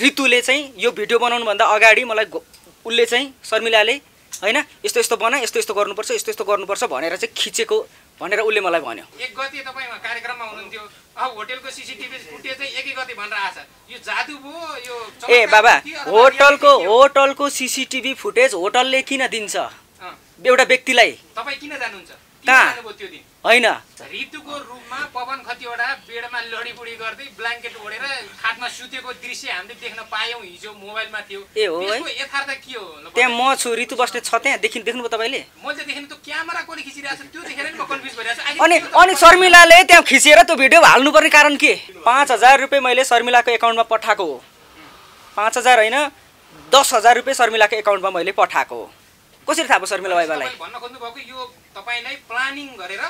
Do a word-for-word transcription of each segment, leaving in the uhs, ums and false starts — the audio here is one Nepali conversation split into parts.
रितुले चाहिँ यो भिडियो बनाउनु भन्दा अगाडि मलाई उले चाहिँ शर्मिलाले हैन यस्तो यस्तो बना यस्तो यस्तो गर्नुपर्छ यस्तो यस्तो गर्नुपर्छ भनेर चाहिँ खिचेको भनेर उले मलाई भन्यो। एक गते तपाईमा कार्यक्रममा हुनुहुन्थ्यो अब होटलको सीसीटीभी फुटेज चाहिँ एकै गते भनेर आछ यो जादु भो यो ए बाबा होटलको होटलको सीसीटीभी फुटेज होटलले किन दिन्छ एउटा व्यक्तिलाई तपाई किन जानुहुन्छ किन जानुभयो त्यो दिन हैन ऋतुको रूपमा पवन खतिवडा बेडमा लडीपुडी गर्दै ब्ल्याङ्केट ओढेर खाटमा सुतेको दृश्य हामीले देख्न पायौं हिजो मोबाइलमा थियो त्यसको यथार्थ के हो त्यहाँ म छु ऋतु बस्नेत छ त्यहाँ देखिन देख्नुभयो तपाईले मैले देखिन त क्यामेरा कोले खिचिरहेछ त्यो देखेर नि म कन्फ्युज भइरहेछु अनि अनि शर्मिलाले त्यहाँ खिचेर त्यो भिडियो हाल्नुपर्ने कारण के पाँच हजार रुपैयाँ मैले शर्मिलाको एकाउन्टमा पठाएको हो पाँच हजार हैन दस हजार रुपैयाँ शर्मिलाको एकाउन्टमा मैले पठाएको हो कसरी थाहा भयो शर्मिला भाइबालाई भन्न खोज्नु भएको यो तपाईलाई प्लानिङ गरेर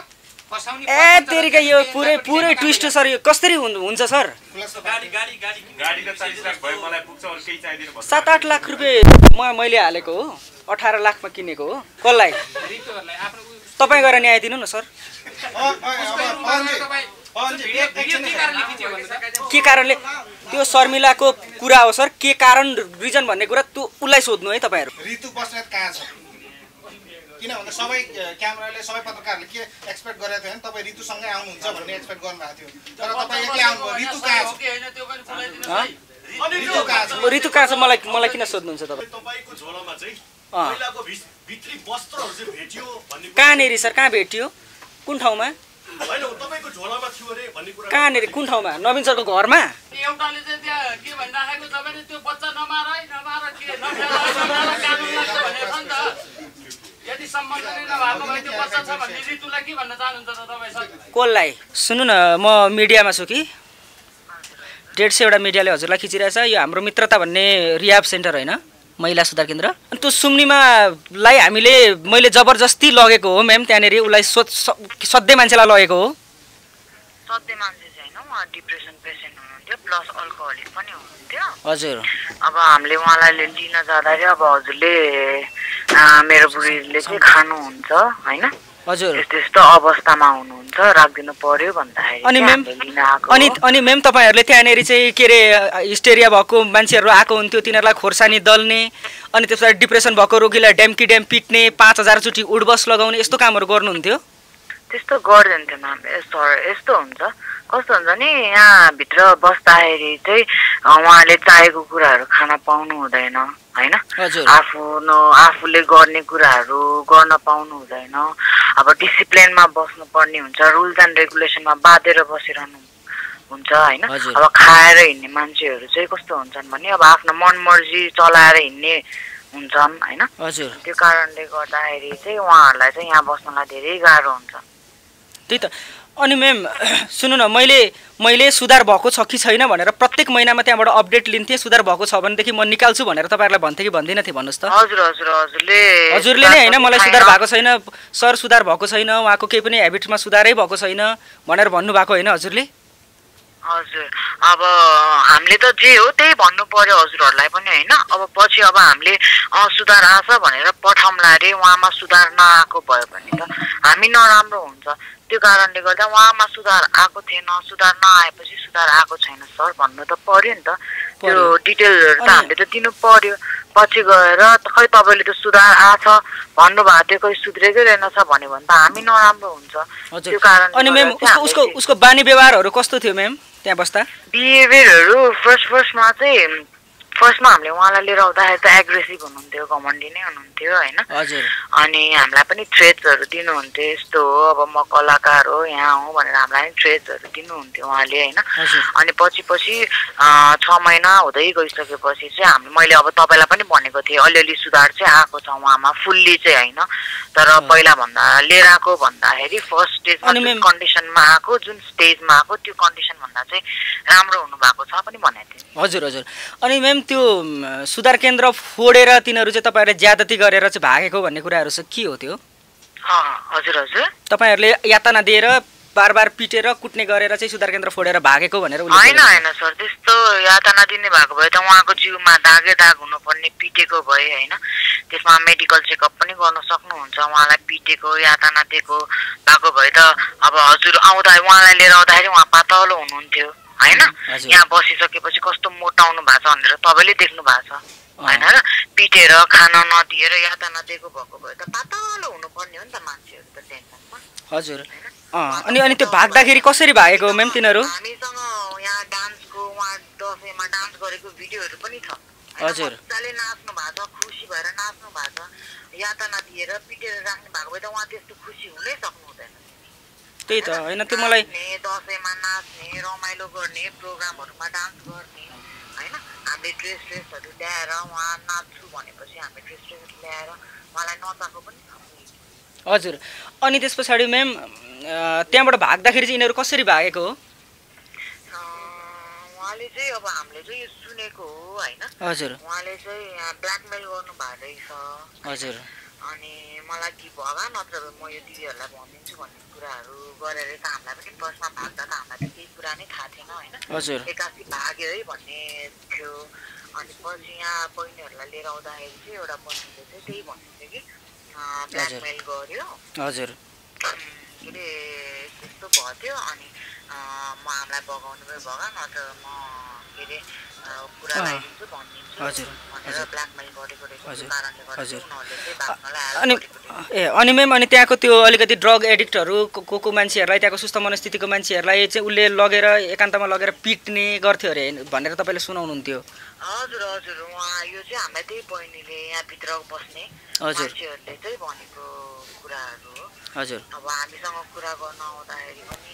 ए तरिका यो पुरै पुरै ट्विस्ट सर यो कसरी हुन्छ सर गाडी गाडी गाडी गाडी र चालिस लाख भयो मलाई पुग्छ अरु केही चाहिदिनु भन्छ सात आठ लाख रुपैयाँ म मैले हालेको हो अठार लाखमा किनेको हो कसलाई रितुहरुलाई आफ्नो तपाई गएर न्याय दिनु न सर के कारणले त्यो शर्मिलाको कुरा हो सर के कारण रिजन भन्ने कुरा त्यो उलाई सोध्नु है तपाईहरु रितु बस्नेत कहाँ छ किन भन्दा सबै क्यामेराले सबै पत्रकारले के एक्सपेक्ट गरेको थियो नि तपाई रितु सँगै आउनुहुन्छ भन्ने एक्सपेक्ट गर्नु भएको थियो तर तपाई एक्लै आउनु भयो रितु कहाँ छ त्यो पनि बोलाइदिनु है अनि रितु कहाँ छ रितु कहाँ छ मलाई मलाई किन सोध्नुहुन्छ तपाई तपाईको झोलामा चाहिँ पहिलाको भित्री वस्त्रहरु चाहिँ भेटियो भन्ने कहाँ नेरी सर कहाँ भेटियो कुन ठाउँमा हैन तपाईको झोलामा थियो रे भन्ने कुरा कहाँ नेरी कुन ठाउँमा नवीन सरको घरमा एउटाले चाहिँ त्यहाँ के भनिराखेको तपाईले त्यो बच्चा नमार है नमार के नमार कानुन लाग्छ भनेछ नि त यदि सम्बन्ध नै नभएको भए त्यो बच्चा छ भन्ने रितुलाई के भन्न चाहनुहुन्छ त तपाई सर कोलाई सुन्नु न म मिडियामा छु कि डेढ सय वटा मिडियाले हजुरलाई खिचिरहेछ यो हाम्रो मित्रता भन्ने रियाब सेन्टर हैन महिला सुधार केन्द्र अनि त्यो सुम्निमालाई हामीले मैले जबरजस्ती लगेको हो म्याम त्यहाँनेरि उलाई सधैँ मान्छेलाई लगेको हो सधैँ मान्छे छैन उहाँ डिप्रेसन पेसेन्ट हुनुहुन्थ्यो प्लस अल्कोहोलिक पनि हुनुहुन्थ्यो हजुर अब हामीले उहाँलाई लिन जाँदाखेरि अब हजुरले मेरो बुढीले चाहिँ खानुहुन्छ होइन हजुर त्यस्तो अवस्थामा हुनुहुन्छ राख्दिनु पर्यो भन्दाखेरि अनि म्याम अनि अनि म्याम तपाईहरुले त्यहाँनेरि चाहिँ के रे हिस्टेरिया भएको मान्छेहरु आको हुन्थ्यो तिनीहरुलाई खोर्सानी दल्ने अनि त्यसपछि डिप्रेसन भएको रोगीलाई ड्याम्की ड्याम पिट्ने पाँच हजार चोटी उडबस लगाउने यस्तो कामहरु गर्नुहुन्थ्यो त्यस्तो गर्दैन थियो म्याम यस्तो हुन्छ कस्तो हुन्छ नि यहाँ भित्र बस्दाखेरि चाहिँ उहाँले चाहेको कुराहरु खान पाउनु हुँदैन हैन आफ्नो आफूले गर्ने कुराहरु गर्न पाउनु हुँदैन अब डिसिप्लिनमा बस्नु पर्ने हुन्छ रुल्स एन्ड रेगुलेसनमा बाँधेर बसिरहनु हुन्छ हैन अब खाएर हिँड्ने मान्छेहरु चाहिँ कस्तो हुन्छन् भने अब आफ्नो मनमर्जी चलाएर हिँड्ने हुन्छन् हैन त्यो कारणले गर्दाखेरि चाहिँ उहाँहरुलाई चाहिँ यहाँ बस्नलाई धेरै गाह्रो हुन्छ त्यही त अनि म्याम सुन्नु न मैले मैले सुधार भएको छ कि छैन भनेर प्रत्येक महिनामा त्यहाँबाट अपडेट लिन्थे सुधार भएको छ भनेदेखि म निकाल्छु भनेर तपाईहरुलाई भन्थे कि भन्दिन थिए भन्नुस् त हजुर हजुर हजुरले हजुरले नै हैन मलाई सुधार भएको छैन सर सुधार भएको छैन उहाँको केही पनि ह्याबिटमा सुधारै भएको छैन भनेर भन्नु भएको हैन हजुरले हजुर अब हामीले त जे हो त्यही भन्नु पर्यो हजुरहरुलाई पनि हैन अब पछि अब हामीले सुधार आछ भनेर पठाउँला रे उहाँमा सुधार नआएको भयो भने त हामी नराम्रो हुन्छ त्यो कारणले गर्दा उहाँमा सुधार आएको थिएन सुधार नआएपछि सुधार आएको छैन सर भन्नु त पर्यो नि त त्यो डिटेलहरु त हामीले त दिनु पर्यो पछि गएर खै तपाईले त सुधार आछ भन्नु भएको थियो खै सुध्रेकै रहेनछ भन्यो भने त हामी नराम्रो हुन्छ त्यो कारण अनि म्याम उसको उसको उसको बानी व्यवहारहरु कस्तो थियो म्याम त्यहाँ बस्दा बिहेभियरहरु फर्स्ट फर्स्टमा चाहिँ फर्स्टमा हामीले उहाँलाई लिएर आउँदाखेरि त एग्रेसिभ हुनुहुन्थ्यो घमण्डी नै हुनुहुन्थ्यो हैन हजुर अनि हामीलाई पनि थ्रेट्सहरु दिनुहुन्थ्यो यस्तो हो अब म कलाकार हो यहाँ हो भनेर हामीलाई पनि थ्रेट्सहरु दिनुहुन्थ्यो उहाँले हैन अनि पछि पछि छ महिना हुँदै गइसकेपछि चाहिँ मैले अब तपाईलाई पनि भनेको थिएँ अलिअलि सुधार चाहिँ आएको छ उहाँमा फुल्ली चाहिँ हैन तर पहिला भन्दा लिएर आएको भन्दाखेरि फर्स्ट स्टेजमा जुन कन्डिसनमा आएको जुन स्टेजमा आएको त्यो कन्डिसन भन्दा चाहिँ राम्रो हुनु भएको छ पनि भनेको थिएँ हजुर हजुर अनि म्याम त्यो सुधार केन्द्र फोडेर तिनीहरु चाहिँ तपाईहरुले ज्यादती गरेर चाहिँ भागेको भन्ने कुराहरु चाहिँ के हो त्यो हजुर हजुर तपाईहरुले यातना दिएर बारबार पिटेर कुट्ने गरेर चाहिँ सुधार केन्द्र फोडेर भागेको भनेर उले हैन हैन सर त्यस्तो यातना दिने भएको भए त उहाँको जिउमा दागे दाग हुनुपर्ने पिटेको भए हैन त्यसमा मेडिकल चेकअप पनि गर्न सक्नुहुन्छ उहाँलाई पिटेको यातना दिएको भएको भए त अब हजुर आउँदा उहाँलाई लिएर आउँदाखेरि उहाँ पातलो हुनुहुन्थ्यो है ना यहाँ बसिसकेपछि कस्तो मोटाउनु भएको छ भनेर तपाईले देख्नु भएको छ हैन र पिटेर खान नदिएर याता नदिएको भएको भए त पातलो हुनुपर्ने हो नि त मान्छेहरु त टेन्सनमा हजुर अनि अनि त्यो भाग्दाखेरि कसरी भागेको मेम तिनीहरु हामीसँग यहाँ डान्सको वहाँ दशैंमा डान्स गरेको भिडियोहरु पनि छ हजुर त्यसले नाच्नु भएको छ खुसी भएर नाच्नु भएको छ याता नदिएर पिटेर राख्नु भएको भए त उहाँ त्यस्तो खुसी हुनै सक्नु हुँदैन त्यही त हैन त्यो मलाई दशैंमा नाच्ने रमाइलो गर्ने प्रोग्रामहरुमा डान्स गर्ने हैन हामी ड्रेस ड्रेसहरु ल्याएर वहाँ नाच्छु भनेपछि हामी ड्रेस ड्रेस ल्याएर मलाई नचाको पनि हजुर अनि त्यसपछि मेम त्यहाँबाट भाग्दाखेरि चाहिँ इनेहरु कसरी भागेको हो उहाँले चाहिँ अब हामीले चाहिँ सुनेको हो हैन हजुर उहाँले चाहिँ ब्ल्याकमेल गर्नु भएको छ हजुर अनि मलाई कि भगा नत्र म यो दिदीहरुलाई भन्दिन्छु भन्ने कुराहरु गरेर त हामीलाई पनि बसमा भाग्दा त हामीलाई केही कुरा नै थाहा थिएन हैन हजुर एकासी भाग्यो है भन्ने थियो अनि पछि यहाँ बहिनीहरुलाई लिएर आउँदाखेरि चाहिँ एउटा बहिनीले चाहिँ त्यही भन्थे कि ब्ल्याकमेल गर्यो हजुर अनि त्यस्तो भयो त्यो अनि म हामीलाई बगाउनु भयो भगा नत्र म के रे कुरा लाइदिन्छु भन्दिन्छु हजुर अनि ए अनि मेम अनि त्यहाँको त्यो अलिकति ड्रग एडिक्टहरु को को मान्छेहरुलाई त्यहाँको सुस्त मनस्थितिको मान्छेहरुलाई चाहिँ उले लगेर एकान्तमा लगेर पिट्ने गर्थ्यो अरे भनेर तपाईले सुनाउनुहुन्थ्यो हजुर हजुर उहाँ यो चाहिँ हामी त्यही बहिनीले यहाँ भित्र बस्ने मान्छेहरुले चाहिँ भनेको कुराहरु हो हजुर अब हामीसँग कुरा गर्न आउँदाखेरि पनि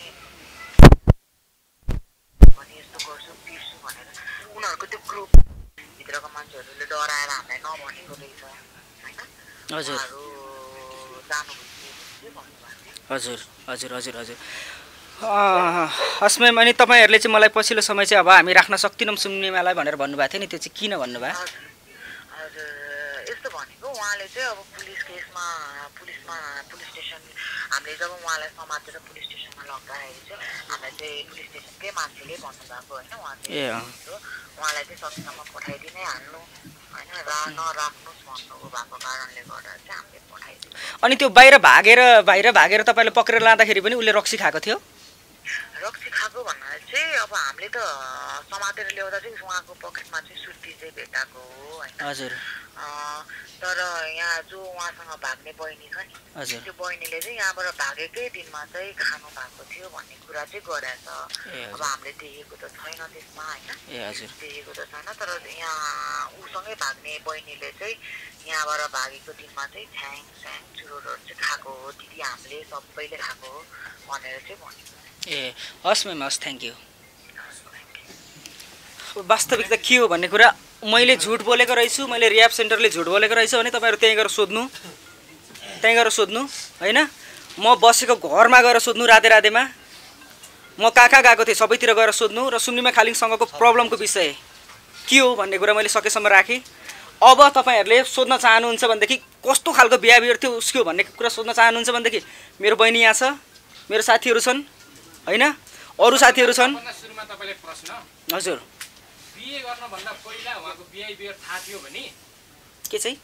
अनि यस्तो गर्छु पिट्छु भनेर उनीहरुको त्यो ग्रुप भित्रको मान्छेहरुले डराएर हामीलाई नभनेको रहेछ हैन हजुर जानु भन्ने भन्नुभयो हजुर हजुर हजुर हजुर हस्मै अनि तपाईहरुले चाहिँ मलाई पछिल्लो समय चाहिँ अब हामी राख्न सक्दिनौं सुन्नेमालाई भनेर भन्नुभएको थियो नि त्यो चाहिँ किन भन्नुभयो हजुर यस्तो भनेको उहाँले चाहिँ अब पुलिस केसमा पुलिसमा पुलिस स्टेशन हामीले जब उहाँलाई समातेर पुलिस स्टेशनमा लग्दाखेरि चाहिँ हामी चाहिँ पुलिस स्टेशनकै मान्छेले भन्नुभएको हैन उहाँ चाहिँ उहाँलाई चाहिँ सकेसम्म पठाइदिनै हाल्नु हैन र नराख्नुस् भन्नुको भएको कारणले गर्दा चाहिँ हामीले पठाइदियो अनि त्यो बाहिर भागेर बाहिर भागेर तपाईले पक्रेर लाँदाखेरि पनि उले रक्सी खाएको थियो रक्सी खाएको भन्नाले चाहिँ अब हामीले त समातेर ल्याउँदा चाहिँ उहाँको पकेटमा चाहिँ सुर्ती चाहिँ भेटाएको हो हैन हजुर तर यहाँ जो उहाँसँग भाग्ने बहिनी छ नि त्यो बहिनीले चाहिँ यहाँबाट भागेकै दिनमा चाहिँ खानु भएको थियो भन्ने कुरा चाहिँ गरेछ अब हामीले देखेको त छैन त्यसमा हैन देखेको त छैन तर यहाँ उसँगै भाग्ने बहिनीले चाहिँ यहाँबाट भागेको दिनमा चाहिँ छ्याङ छ्याङ चुरोटहरू चाहिँ खाएको हो दिदी हामीले सबैले खाएको हो भनेर चाहिँ भनेको ए हस् मेम हस् थ्याङ्क यू वास्तविकता के हो भन्ने कुरा मैले झुट बोलेको रहेछु मैले रियाप सेन्टरले झुट बोलेको रहेछु भने तपाईहरु त्यही गएर सोध्नु त्यही गएर सोध्नु हैन म बसेको घरमा गएर सोध्नु राधे राधेमा म कहाँ कहाँ गएको थिएँ सबैतिर गएर सोध्नु र सुन्निमा खालिङसँगको प्रब्लमको विषय के हो भन्ने कुरा मैले सकेसम्म राखेँ अब तपाईहरुले सोध्न चाहनुहुन्छ भनेदेखि कस्तो खालको बिहेभियर थियो उसको भन्ने कुरा सोध्न चाहनुहुन्छ भनेदेखि मेरो बहिनी यहाँ छ मेरो साथीहरु छन् हैन अरु साथीहरु छन् सुरुमा तपाईले प्रश्न हजुर बीए गर्न भन्दा पहिला उहाँको बिहेभियर थाहा थियो भने के चाहिँ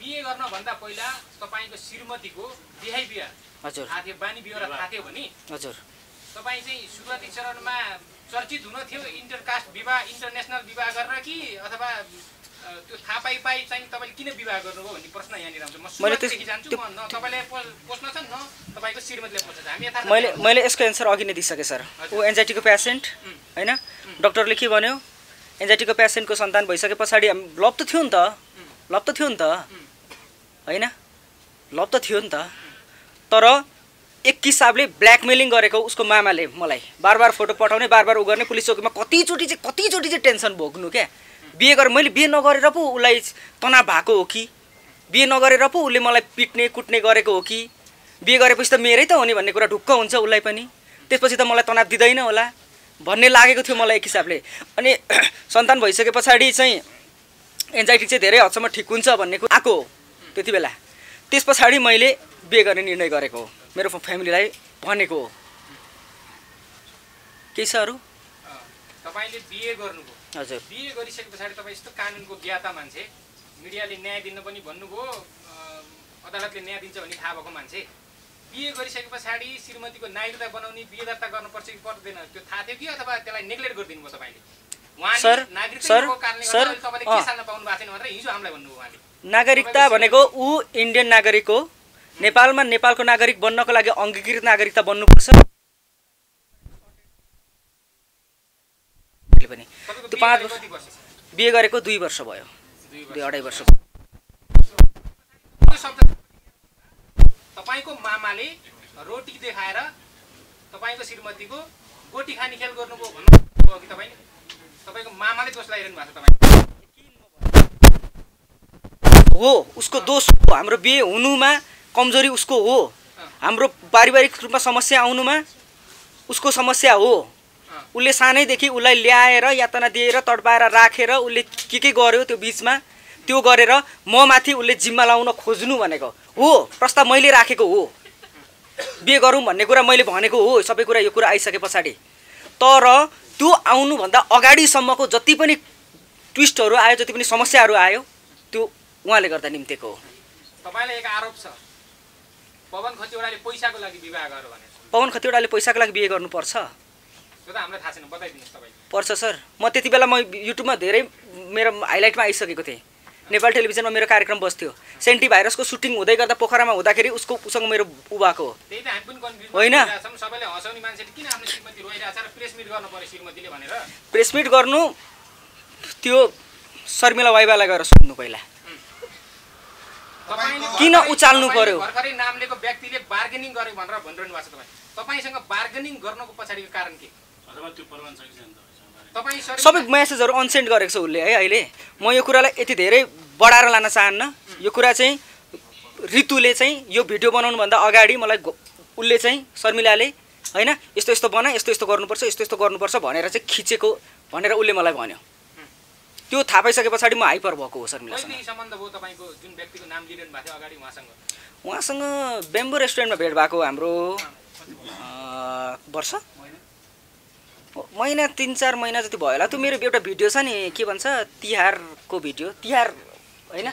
बीए गर्न भन्दा पहिला तपाईको श्रीमतीको बिहेभियर हजुर थाहा थियो बानी बिहोरा थाहा थियो भने हजुर तपाई चाहिँ सुरुवाती चरणमा चर्चित हुन थियो इन्टरकास्ट विवाह इन्टरनेशनल विवाह गर्न कि अथवा त्यो थाहा पाइ पाइ चाहिँ तपाईले किन विवाह गर्नुभयो भन्ने प्रश्न यहाँ निराउँछ म सुरुदेखि जान्छु म न तपाईले प्रश्न छ न तपाईको श्रीमतीले प्रश्न छ हामी यथार्थ मैले मैले यसको एन्सर अघि नै दिइसके सर उ एन्जाइटीको पेशेन्ट हैन डाक्टरले के भन्यो एन्जाइटीको पेशेन्टको सन्तान भइसकेपछि लभ त थियो नि त लभ त थियो नि त हैन लभ त थियो नि त तर एक हिसाबले ब्ल्याकमेलिङ गरेको उसको मामाले मलाई बार बार फोटो पठाउने बार बार उ गर्ने पुलिस चौकीमा कतिचोटी चाहिँ कतिचोटी चाहिँ टेन्सन भोग्नु क्या बिहे गरेर मैले बिहे नगरेर पो उसलाई तनाव भएको हो कि बिहे नगरेर पो उसले मलाई पिट्ने कुट्ने गरेको हो कि बिहे गरेपछि त मेरै त हो नि भन्ने कुरा ढुक्क हुन्छ उसलाई पनि त्यसपछि त मलाई तनाव दिँदैन होला भन्ने लागेको थियो मलाई एक हिसाबले अनि सन्तान भइसके पछाडि चाहिँ एन्जाइटी चाहिँ धेरै हदसम्म ठिक हुन्छ भन्ने कुरा आएको हो त्यति बेला त्यस पछाडि मैले बिहे गर्ने निर्णय गरेको हो मेरो फ्यामिलीलाई भनेको हो के छ अरु तपाईले बिहे गर्नुभयो हजुर बिहे गरिसके पछाडि तपाई यस्तो कानुनको ज्ञाता मान्छे मिडियाले न्याय दिन पनि भन्नुभयो अदालतले न्याय दिन्छ भन्ने थाहा भएको मान्छे बिहे गरिसकेपछि श्रीमतीको नागरिकता बनाउने बिहे दर्ता गर्नुपर्छ कि पर्दैन त्यो थाहा थियो कि अथवा त्यसलाई नेग्लेक्ट गरिदिनु भयो तपाईले? उहाँले नागरिकताको कारणले गर्दा तपाईले के साल्न पाउनु भएको थिएन भनेर हिजो हामीलाई भन्नुभयो। उहाँले नागरिकता भनेको उ इन्डियन नागरिक हो, नेपालमा नेपालको नागरिक बन्नको लागि अंगीकृत नागरिकता बन्नुपर्छ। त्यो पाँच वर्ष बिहे गरेको दुई वर्ष भयो, दुई अढाई वर्ष। तपाईको मामाले रोटी देखाएर तपाईको श्रीमतीको गोटी खानी खेल गर्नुभयो भन्नुभयो कि तपाईले? तपाईको मामाले दोष लगाइरहनु भएको छ तपाईको हो, उसको दोष हो। हाम्रो बिहे हुनुमा कमजोरी उसको हो, हाम्रो पारिवारिक रूपमा समस्या आउनुमा उसको समस्या हो। उले सानैदेखि उलाई ल्याएर यातना दिएर तडपाएर राखेर उले के के गर्यो त्यो बीचमा त्यो गरेर म माथि उले जिम्मा लाउन खोज्नु भनेको हो। प्रस्ताव मैले राखेको हो, बिहे गरौँ भन्ने कुरा मैले भनेको हो, सबै कुरा यो कुरा आइसके पछाडि। तर त्यो आउनुभन्दा अगाडिसम्मको जति पनि ट्विस्टहरू आयो, जति पनि समस्याहरू आयो, त्यो उहाँले गर्दा निम्तेको हो। तपाईलाई एक आरोप छ, पवन खतिवडाले पैसाको लागि विवाह गर्यो भनेर। पवन खतिवडाले पैसाको लागि बिहे गर्नुपर्छ त्यो त हामीलाई थाहा छैन, बताइदिनुहोस् तपाईले? पर्छ सर। म त्यति बेला म युट्युबमा धेरै मेरो हाइलाइटमा आइसकेको थिएँ, नेपाल टेलिभिजनमा मेरो कार्यक्रम बस्थ्यो। सेन्टी भाइरसको सुटिङ हुँदै गर्दा पोखरामा हुँदाखेरि उसको उसँग मेरो उ भएको होइन। प्रेस मिट गर्नु त्यो शर्मिला वाइबालाई गएर सोध्नु पहिला, किन उचाल्नु पर्यो? सबै म्यासेजहरु अनसेन्ड गरेको छ उसले है। अहिले म यो कुरालाई यति धेरै बढाएर लान चाहन्न। यो कुरा चाहिँ ऋतुले चाहिँ यो भिडियो बनाउनुभन्दा अगाडि मलाई उसले चाहिँ शर्मिलाले होइन यस्तो यस्तो बना, यस्तो यस्तो गर्नुपर्छ, यस्तो यस्तो गर्नुपर्छ भनेर चाहिँ खिचेको भनेर उसले मलाई भन्यो। त्यो थाहा पाइसके पछाडि म हाइपर भएको हो शर्मिलासँग। उहाँसँग बेम्बो रेस्टुरेन्टमा भेट भएको हाम्रो वर्ष महिना तीन चार महिना जति भयो होला। त्यो मेरो एउटा भिडियो छ नि, के भन्छ तिहारको भिडियो, तिहार होइन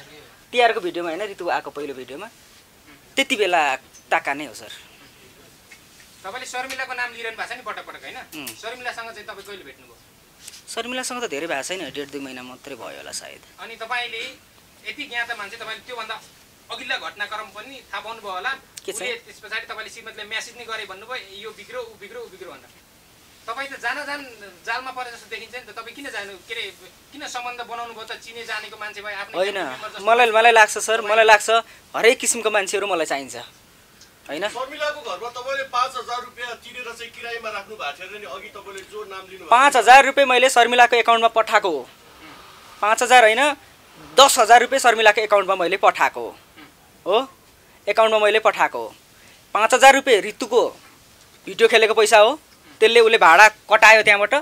तिहारको भिडियोमा होइन ऋतु आएको पहिलो भिडियोमा त्यति बेला ताका नै हो सर। तपाईँले शर्मिलाको नाम लिइरहनु भएको छ नि पटक पटक होइन, शर्मिलासँग चाहिँ तपाईँ कहिले भेट्नुभयो? शर्मिलासँग त धेरै भएको छैन, डेढ दुई महिना मात्रै भयो होला सायद। अनि तपाईँले यति ज्ञात मान्छे तपाईँले त्योभन्दा अघिल्ला घटनाक्रम पनि थाहा पाउनुभयो होला। त्यस पछाडि तपाईँले श्रीमतीले म्यासेज नै गरे भन्नुभयो यो बिग्रो ऊ बिग्रो ऊ बिग्रो भनेर। तपाईं त जान जान जालमा परे जस्तो देखिन्छ नि त, तपाई किन जानु के रे किन सम्बन्ध बनाउनु भयो त? चिने जानेको मान्छे भए आफ्नो होइन। मलाई मलाई लाग्छ सर, मलाई लाग्छ हरेक किसिमको मान्छेहरु मलाई चाहिन्छ हैन। शर्मिलाको घरमा तपाईले पाँच हजार रुपैयाँ तिरेर चाहिँ किरायमा राख्नु भएको थियो नि अघि, तपाईले जो नाम लिनु पाँच हजार रुपैयाँ मैले शर्मिलाको एकाउन्टमा पठाएको हो। पाँच हजार हैन दस हजार रुपैयाँ शर्मिलाको एकाउन्टमा मैले पठाएको हो, एकाउन्टमा मैले पठाएको हो। पाँच हजार रुपैयाँ ऋतुको भिडियो खेलेको पैसा हो, त्यसले उसले भाडा कटायो त्यहाँबाट।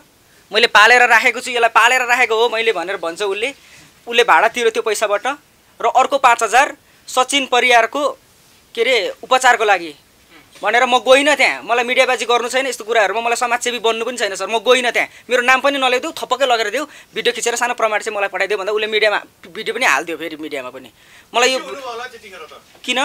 मैले पालेर राखेको छु, यसलाई पालेर राखेको हो मैले भनेर भन्छ उसले। उसले भाडा तिर्यो त्यो पैसाबाट र अर्को पाँच हजार सचिन परियारको के अरे उपचारको लागि भनेर। म गइनँ त्यहाँ, मलाई मिडियाबाजी गर्नु छैन, यस्तो कुराहरूमा मलाई समाजसेवी बन्नु पनि छैन सर। म गइनँ त्यहाँ, मेरो नाम पनि नलेखिदेऊ, थपक्कै लगेर देऊ, भिडियो खिचेर सानो प्रमाण चाहिँ मलाई पठाइदेऊ भन्दा उसले मिडियामा भिडियो पनि हालिदियो। फेरि मिडियामा पनि मलाई यो किन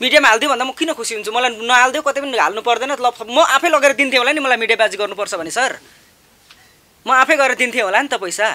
मिडियामा हाल्दियो भन्दा म किन खुसी हुन्छु? मलाई नहाल्दियो कतै पनि हाल्नु पर्दैन, म आफै लगेर दिन्थेँ होला नि। मलाई मिडियाबाजी गर्नुपर्छ भने सर म आफै गरेर दिन्थेँ होला नि त पैसा।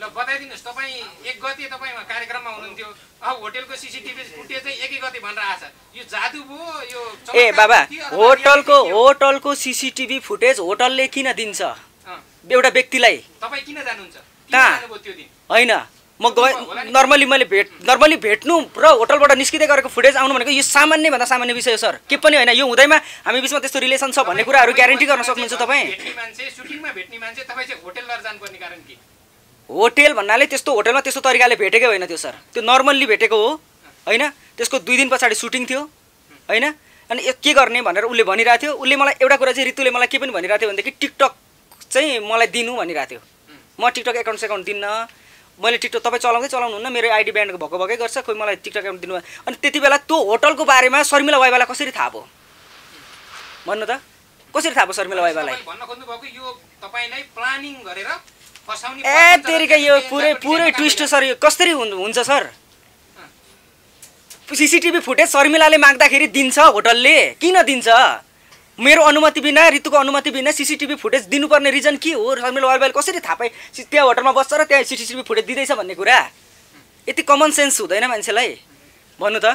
ल बताइदिनुहोस्, तपाईँ एक गते तपाईँमा कार्यक्रममा हुनुहुन्थ्यो, अब होटलको सिसिटिभी फुटेज चाहिँ एक गते भनेर आछ, यो जादु हो यो? ए बाबा, होटलको होटलको सिसिटिभी फुटेज होटलले किन दिन्छ एउटा व्यक्तिलाई? तपाईँ किन जानुहुन्छ? कहाँ जानुभयो त्यो दिन? हैन म गए नर्मली, मैले भेट नर्मली भेट्नु र होटलबाट निस्किँदै गरेको फुटेज आउनु भनेको यो सामान्यभन्दा सामान्य विषय हो सर, के पनि होइन। यो हुँदैमा हामी बिचमा त्यस्तो रिलेसन छ भन्ने कुराहरू ग्यारेन्टी गर्न सक्नुहुन्छ तपाईँ? होटेल भन्नाले त्यस्तो होटेलमा त्यस्तो तरिकाले भेटेकै होइन त्यो सर, त्यो नर्मल्ली भेटेको हो होइन। त्यसको दुई दिन पछाडि सुटिङ थियो होइन, अनि के गर्ने भनेर उसले भनिरहेको थियो। उसले मलाई एउटा कुरा चाहिँ ऋतुले मलाई के पनि भनिरहेको थियो भनेदेखि टिकटक चाहिँ मलाई दिनु भनिरहेको थियो। म टिकटक एकाउन्ट सेकाउन्ट दिन्न, मैले टिकटक तपाईँ चलाउँदै चलाउनुहुन्न, मेरो आइडी ब्यान्ड भएको भएकै गर्छ, कोही मलाई टिकटक एकाउन्ट दिनु। अनि त्यति बेला त्यो होटलको बारेमा शर्मिला वाइबालाई कसरी थाहा भयो भन्नु त? कसरी थाहा भयो शर्मिला वाइबालाई? भन्न खोज्नु भएको यो तपाईँलाई प्लानिङ गरेर ए तेरिका यो पुरै पुरै ट्विस्ट सर यो कसरी हुन्छ सर सीसीटीभी फुटेज शर्मिलाले माग्दाखेरि दिन्छ होटलले किन दिन्छ मेरो अनुमति बिना ऋतुको अनुमति बिना सीसीटीभी फुटेज दिनुपर्ने रिजन के हो शर्मिला वारबाले कसरी थाहा पाए त्यहाँ होटलमा बस्छ र त्यहाँ सीसीटीभी फुटेज दिदैछ भन्ने कुरा यति कमन सेन्स हुँदैन मान्छेलाई भन्नु त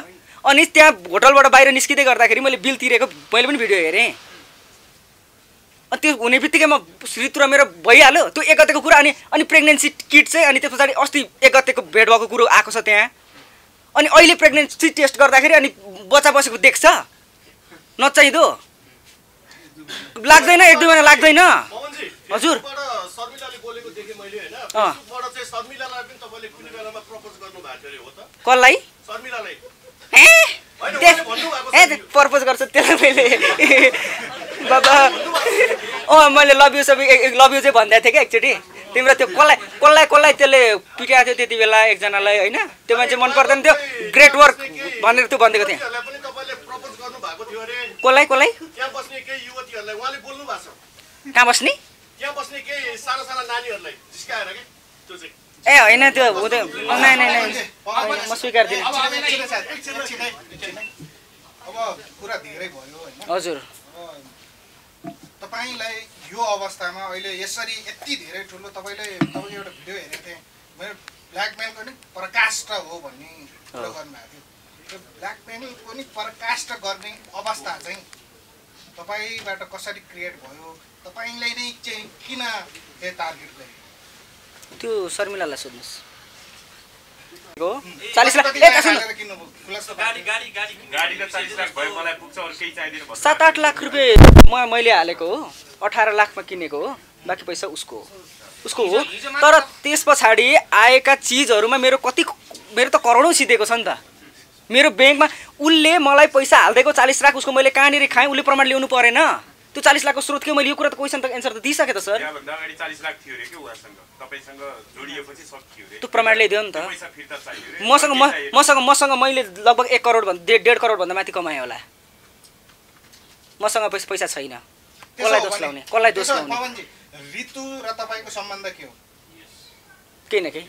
अनि त्यहाँ होटलबाट बाहिर निस्किदै गर्दाखेरि मैले बिल तिरेको मैले पनि भिडियो हेरे अनि त्यो हुने बित्तिकैमा ऋतु र मेरो भइहाल्यो त्यो एक गतेको कुरा अनि अनि प्रेग्नेन्सी किट चाहिँ अनि त्यसपछि अस्ति एक गतेको भेट भएको कुरो आएको छ त्यहाँ अनि अहिले प्रेग्नेन्सी टेस्ट गर्दाखेरि अनि बच्चा बसेको देख्छ नचाहिँदो लाग्दैन एक दुई महिना लाग्दैन हजुर शर्मिलाले बोलेको देखे मैले हैन फेसबुकबाट चाहिँ शर्मिलालाई पनि तपाईले कुनै बेलामा प्रपोज गर्नु भएको थियो हो त कसलाई शर्मिलालाई हे हैन भन्नु भएको छ ए प्रपोज गर्छ त्यसले मैले बाबा ओ मैले लभ यु सबै लभ यु चाहिँ भन्दै थिए के एकचोटी तिम्रो त्यो कसलाई कसलाई कसलाई त्यसले पिटाएको थियो त्यति बेला एकजनालाई हैन त्यो मान्छे मन पर्दैन थियो ग्रेट वर्क भनेर त्यो भन्दैको थिए त्यसलाई पनि तपाईले प्रपोज गर्नु भएको थियो रे कसलाई कसलाई त्यहाँ बस्ने केही युवतीहरुलाई उहाँले बोल्नु भएको छ कहाँ बस्ने त्यहाँ बस्ने केही सारा सारा नानीहरुलाई जिस्काएर के त्यो चाहिँ ए हैन त्यो हुँदै नै नै नै म स्वीकार दिन्छु अब हामी अब कुरा धेरै भयो हैन हजुर तपाईलाई यो अवस्थामा अहिले यसरी यति धेरै ठुलो तपाईले तपाईले एउटा भिडियो हेरेको थिए मैले ब्ल्याकमेल पनि प्रकाष्ट हो भन्ने कुरा गर्नुभएको थियो ब्ल्याकमेल पनि प्रकाष्ट गर्ने अवस्था चाहिँ तपाईबाट कसरी क्रिएट भयो तपाईलाई नै चाहिँ किन ए टार्गेट गरे त्यो शर्मिलालाई सोध्नुस् हो सात आठ लाख रुपैयाँ मैले हालेको हो अठारह लाखमा किनेको हो बाँकी पैसा उसको हो उसको हो तर त्यस पछाडि आएका चिजहरुमा मेरो कति मेरो त करोडौं सिधेको छ नि त मेरो बैंकमा उले मलाई पैसा हाल्दैको चालीस लाख उसको मैले कहाँनेर खाएँ उले प्रमाण ल्याउनु परेन त्यो चालीस लाखको स्रोत के मैले यो कुरा त क्वेशन त एन्सर त दिइसके त सर त्यो प्रमाण ल्याइदियो नि त मसँग मसँग मसँग मैले लगभग एक करोड भन्दा डेढ करोड भन्दा माथि कमाएँ होला मसँग पैसा छैन कसलाई दोष लाउने कसलाई दोष लाउने ऋतु र तपाईको सम्बन्ध के हो के न के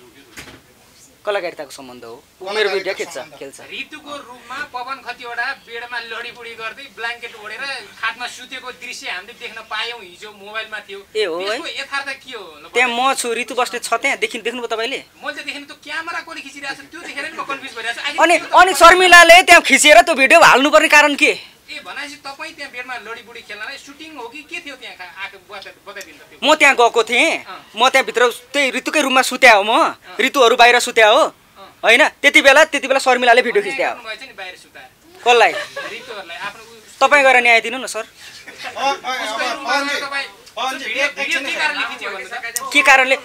कलाकारिताको सम्बन्ध हो मेरो भिडियो खेल्छ खेल्छ ऋतुको रूपमा पवन खतिवडा बेडमा लडीपुडी गर्दै ब्ल्याङ्केट ओढेर खाटमा सुतेको दृश्य हामीले देख्न पायौं हिजो मोबाइलमा थियो त्यसको यथार्थ के हो त्यहाँ म छु ऋतु बस्ने छ त्यहाँ देखिन देख्नु भयो तपाईले म चाहिँ देखिन त्यो क्यामेरा कोले खिचिरहेको छ त्यो देखेर नि म कन्फ्युज भइरहेको छु अनि अनि शर्मिलाले त्यहाँ खिचेर त्यो भिडियो हाल्नु पर्ने कारण के ए भनाइसी तपाई त्यहाँ बेडमा लडीपुडी खेल्नलाई सुटिङ हो कि के थियो त्यहाँ आके बताइदिनु त म त्यहाँ गएको थिएँ म त्यहाँ भित्र त्यही ऋतुकै रुममा सुत्या हो म ऋतुहरु बाहिर सुत्या हो हैन त्यतिबेला त्यतिबेला शर्मिलाले भिडियो खिच्या हो कसलाई ऋतुहरुलाई आफ्नो तपाई गएर न्याय दिनु न सर के कारणले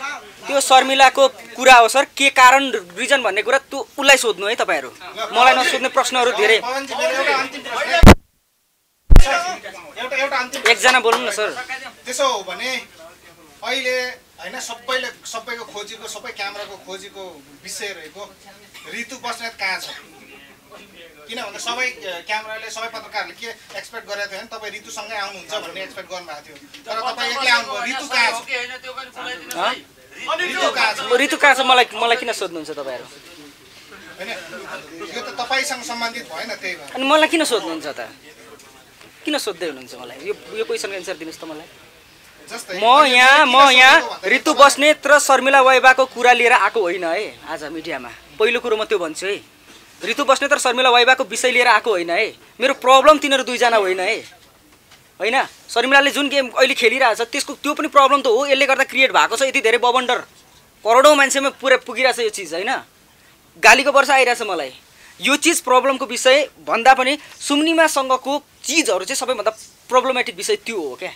त्यो शर्मिलाको कुरा हो सर के कारण रिजन भन्ने कुरा त्यो उलाई सोध्नु है तपाईहरु मलाई नसोध्ने प्रश्नहरु धेरै एकजना बोल्नु न सर त्यसो हो भने अहिले हैन सबैले सबैको खोजीको सबै क्यामेराको खोजीको विषय रहेको ऋतु बस्नेत कहाँ छ किन भन्दा सबै क्यामेराले सबै पत्रकारले के एक्सपेक्ट गरेको थियो नि तपाई ऋतुसँगै आउनुहुन्छ भन्ने एक्सपेक्ट गर्नुभएको थियो तर तपाई एक्लै आउनुभयो ऋतु कहाँ छ ऋतु कहाँ छ मलाई मलाई किन सोध्नुहुन्छ तपाईहरु हैन यो त तपाईसँग सम्बन्धित भएन त्यही भएर अनि मलाई किन सोध्नुहुन्छ त किन सोध्दै हुनुहुन्छ मलाई यो यो क्वेशनको एन्सर दिनुस् त मलाई म यहाँ म यहाँ ऋतु बस्नेत र शर्मिला वाइबाको कुरा लिएर आएको होइन है आज मिडियामा पहिलो कुरो म त्यो भन्छु है ऋतु बस्नेत र शर्मिला वाइबाको विषय लिएर आएको होइन है मेरो प्रब्लम तिनीहरु दुईजना होइन है हैन शर्मिलाले जुन गेम अहिले खेलिरहेछ त्यसको त्यो पनि प्रब्लम त हो यसले गर्दा क्रिएट भएको छ यति धेरै बबन्डर करोडौं मान्छेमा पुरै पुगिरहेछ यो चीज हैन गालीको वर्षा आइरहेछ मलाई यो चीज प्रब्लमको विषय भन्दा पनि सुम्निमासँगको चीजहरु चाहिँ सबैभन्दा प्रब्लमेटिक विषय त्यो हो के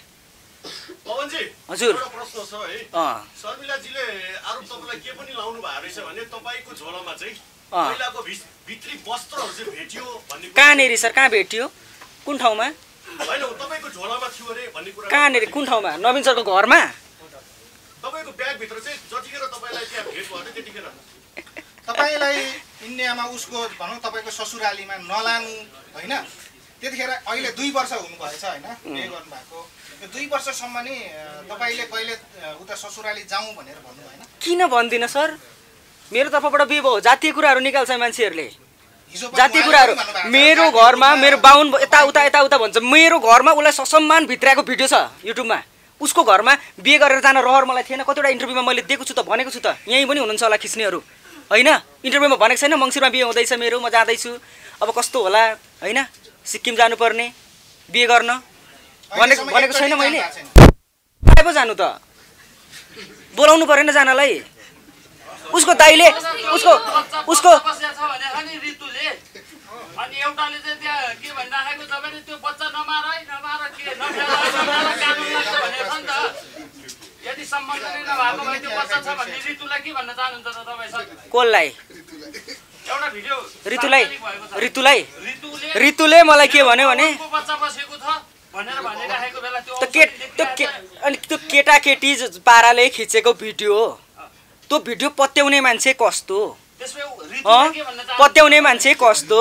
पवन जी हजुर प्रश्न छ है अ शर्मिला जीले आरोप तपाईलाई के पनि लाउनु भएको रहेछ भने तपाईको झोलामा चाहिँ पहिलाको भित्री वस्त्रहरु चाहिँ भेटियो भन्ने कहाँ नेरी सर कहाँ भेटियो कुन ठाउँमा हैन तपाईको झोलामा थियो रे भन्ने कुरा कहाँ नेरी कुन ठाउँमा नवीन सरको घरमा तपाईको ब्याग भित्र चाहिँ जतिखेर तपाईलाई त्यहाँ भेट भयो त्यतिखेर तपाईलाई इन्डियामा उसको भनौं तपाईको ससुरालीमा नलानु हैन त्यतिखेर अहिले दुई वर्ष हुनु भएछ हैन के गर्नु भएको दुई वर्षसम्म नि तपाईले कहिले उता ससुराली जाऊ भनेर भन्नु हैन? किन भन्दिन सर, मेरो तर्फबाट बिबो जातीय कुराहरु निकाल्छ मान्छेहरुले। जातीय कुराहरु मेरो घरमा मेरो बाउन यता उता यता उता भन्छ। मेरो घरमा उलाई ससम्मान भित्रको भिडियो छ युट्युबमा। उसको घरमा बिहे गरेर जान रहर मलाई थिएन। कतिवटा इन्टरभ्युमा मैले दिएको छु त भनेको छु त। यही पनि हुनुहुन्छ होला खिच्नेहरु हैन? इन्टरभ्युमा भनेको छैन मंसिरमा बिहे हुँदैछ मेरो, म जादै छु। अब कस्तो होला हैन? सिक्किम जानु पर्ने बिहे गर्न भनेको भनेको छैन मैले। पो जानु त बोलाउनु परेन जानलाई। उसको दाइले उसको उसको अनि रितुले अनि एउटाले चाहिँ त्यहाँ के भनिराखेको छ भने त्यो बच्चा नमार है नमार के नमार कानुन लाग्छ भनेछ नि त। यदि सम्बन्ध नै नभएको भए त्यो बच्चा छ भन्ने रितुलाई के भन्न चाहनुहुन्छ त तपाई सर? कोलाई? एउटा भिडियो रितुलाई रितुलाई रितुले मलाई के भन्यो भने बच्चा बसेको छ भनेर भनिराखेको बेला त्यो त्यो अनि त्यो केटाकेटी पाराले खिचेको भिडियो हो। त्यो भिडियो पत्याउने मान्छे कस्तो? पत्याउने मान्छे कस्तो?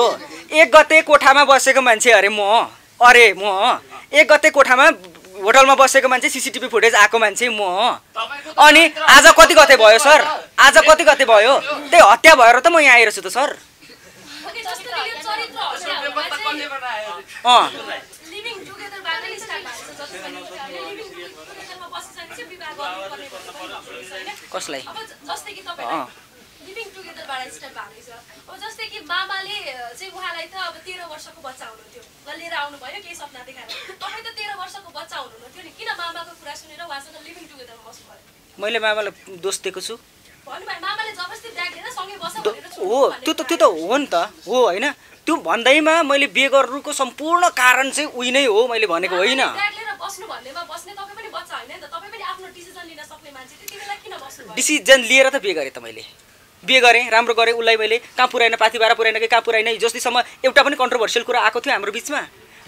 एक गते कोठामा बसेको मान्छे अरे म अरे म एक गते कोठामा होटलमा बसेको मान्छे सीसीटीभी फुटेज आएको मान्छे म। अनि आज कति गते भयो सर? आज कति गते भयो? त्यही हत्या भएर त म यहाँ आइरहेछु त सर। कसलाई? लिभिङ टुगेदर बारे स्टार्ट भएको छ। अब जस्तै कि मामाले चाहिँ उहाँलाई त अब तेह्र वर्षको बच्चा हुनुहुन्थ्यो लिएर आउनुभयो केही सपना देखाएर। तपाईँ त तेह्र वर्षको बच्चा हुनुहुन्थ्यो नि, किन मामाको कुरा सुनेर उहाँसँग लिभिङ टुगेदरमा बस्नु भयो? मैले मामालाई दोष दिएको छु? भन्नुभयो मामाले जबरजस्ती ब्याग लिएर सँगै बस्नु भनेर। हो त्यो त त्यो त हो नि त हो होइन? त्यो भन्दैमा मैले बिहे गर्नुको सम्पूर्ण कारण चाहिँ उही नै हो मैले भनेको होइन। ब्याग लिएर बस्नु भन्दैमा बस्ने तपाई पनि बच्चा हैन नि त। तपाई पनि आफ्नो डिसिजन लिन सक्ने मान्छे थियो, त्यतिबेला किन बस्नु भयो? डिसिजन लिएर त बिहे गरे त मैले। बिहे गरेँ, राम्रो गरेँ। उसलाई मैले कहाँ पुऱ्याइन, पाथी बाह्र पुऱ्याइन कि कहाँ पुऱ्याइन। हिजोस्तिसम्म एउटा पनि कन्ट्रोभर्सियल कुरा आएको थियो हाम्रो बिचमा।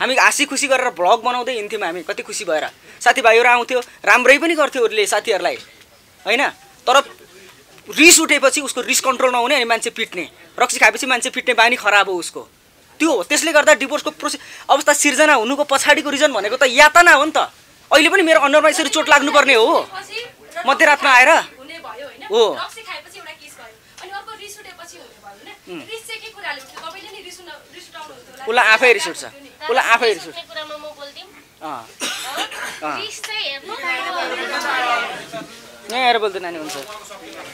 हामी हाँसी खुसी गरेर भ्लग बनाउँदै हिँड्थ्यौँ। हामी कति खुसी भएर साथीभाइहरू आउँथ्यो, राम्रै पनि गर्थ्यो उसले साथीहरूलाई होइन? तर रिस उठेपछि उसको रिस कन्ट्रोल नहुने अनि मान्छे पिट्ने, रक्सी खाएपछि मान्छे पिट्ने बानी खराब हो उसको। त्यो हो, त्यसले गर्दा डिभोर्सको प्रोसे अवस्था सिर्जना हुनुको पछाडिको रिजन भनेको त यातना हो नि त। अहिले पनि मेरो अनुहारमा यसरी चोट लाग्नुपर्ने हो मध्यरातमा आएर? हो उसलाई आफै रिस उठ्छ। उसलाई आफै रिस उठ्छ। यहाँ आएर बोल्दै नानी हुन्छ।